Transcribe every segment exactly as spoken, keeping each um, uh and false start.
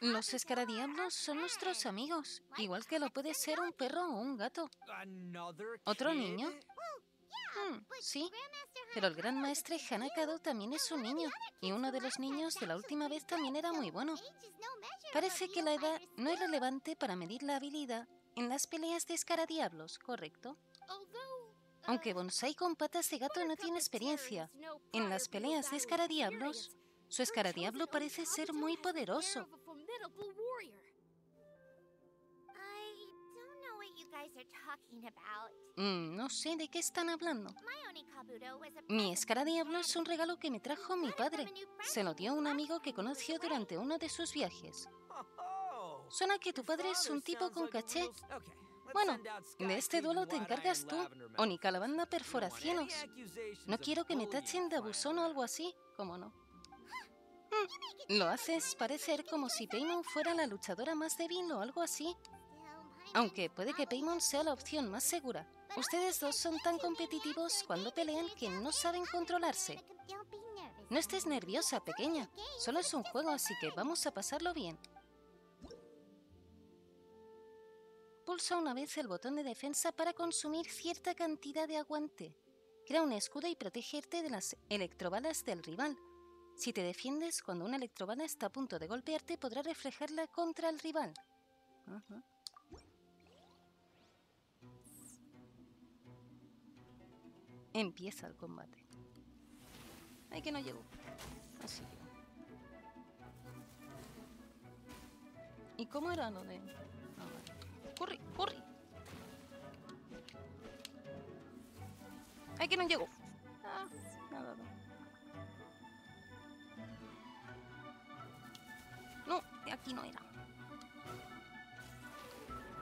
Los escaradiablos son nuestros amigos, igual que lo puede ser un perro o un gato. ¿Otro niño? Hmm, sí, pero el gran maestre Hanakado también es un niño, y uno de los niños de la última vez también era muy bueno. Parece que la edad no es relevante para medir la habilidad en las peleas de escaradiablos, ¿correcto? Aunque Bonsai con patas de gato no tiene experiencia, en las peleas de escaradiablos, su escaradiablo parece ser muy poderoso. Mm, no sé de qué están hablando. Mi escaradiablo es un regalo que me trajo mi padre. Se lo dio a un amigo que conoció durante uno de sus viajes. Suena que tu padre es un tipo con caché. Bueno, de este duelo te encargas tú, Onika Lavanda Perforacielos. No quiero que me tachen de abusón o algo así, ¿cómo no? Mm, lo haces parecer como si Paimon fuera la luchadora más débil o algo así. Aunque puede que Paimon sea la opción más segura. Ustedes dos son tan competitivos cuando pelean que no saben controlarse. No estés nerviosa, pequeña. Solo es un juego, así que vamos a pasarlo bien. Pulsa una vez el botón de defensa para consumir cierta cantidad de aguante. Crea un escudo y protegerte de las electrobalas del rival. Si te defiendes, cuando una electrobala está a punto de golpearte, podrás reflejarla contra el rival. Uh-huh. Empieza el combate. Ay, que no llegó. Así. ¿Y cómo era lo de...? Ah, vale. ¡Corre, corre! ¡Ay, que no llegó! Ah, nada, nada. No, aquí no era.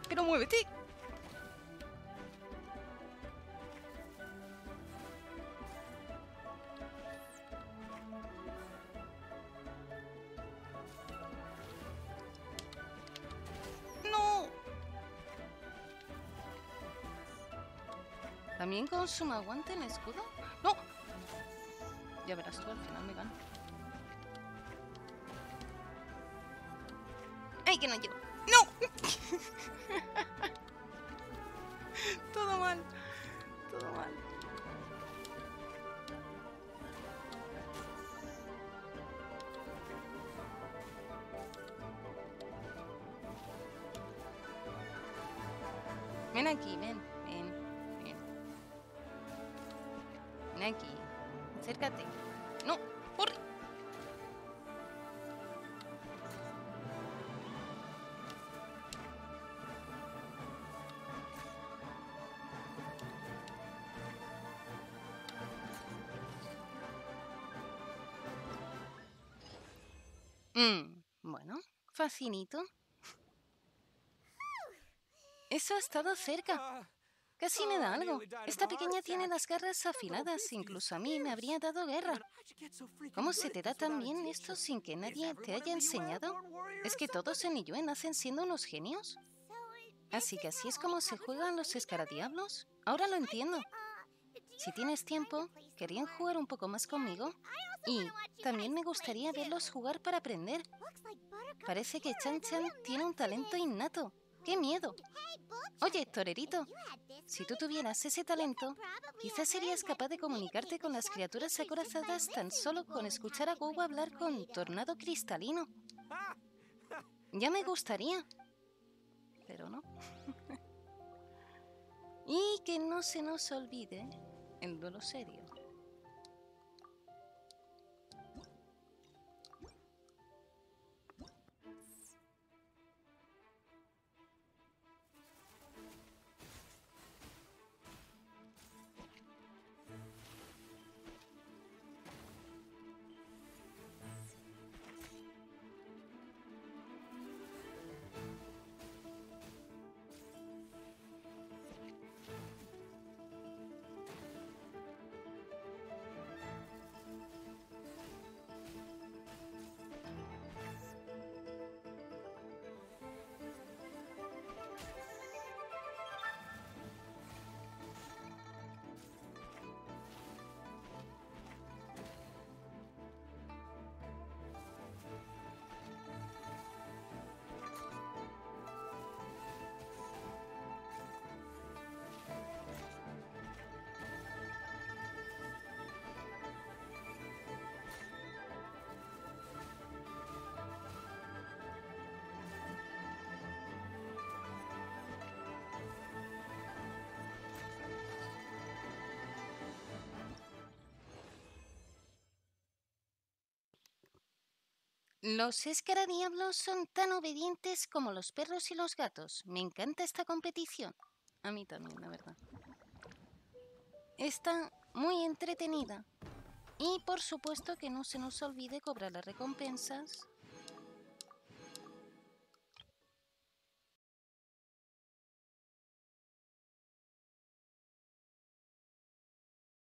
¡Pero muévete! ¿También consuma aguante en el escudo? ¡No! Ya verás tú, al final me gano. ¡Ay, que no llego! ¡No! Todo mal. Todo mal. Ven aquí, ven. Aquí, acércate. No, corre. Mm, bueno, facilito. Eso ha estado cerca. Casi me da algo. Esta pequeña tiene las garras afiladas. Incluso a mí me habría dado guerra. ¿Cómo se te da tan bien esto sin que nadie te haya enseñado? ¿Es que todos en Yuen nacen siendo unos genios? Así que así es como se juegan los escaradiablos. Ahora lo entiendo. Si tienes tiempo, ¿querían jugar un poco más conmigo? Y también me gustaría verlos jugar para aprender. Parece que Chan Chan tiene un talento innato. ¡Qué miedo! Oye, torerito, si tú tuvieras ese talento, quizás serías capaz de comunicarte con las criaturas acorazadas tan solo con escuchar a Guau hablar con Tornado Cristalino. Ya me gustaría, pero no. Y que no se nos olvide el duelo serio. Los escaradiablos son tan obedientes como los perros y los gatos. Me encanta esta competición. A mí también, la verdad. Está muy entretenida. Y por supuesto que no se nos olvide cobrar las recompensas